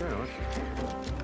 true.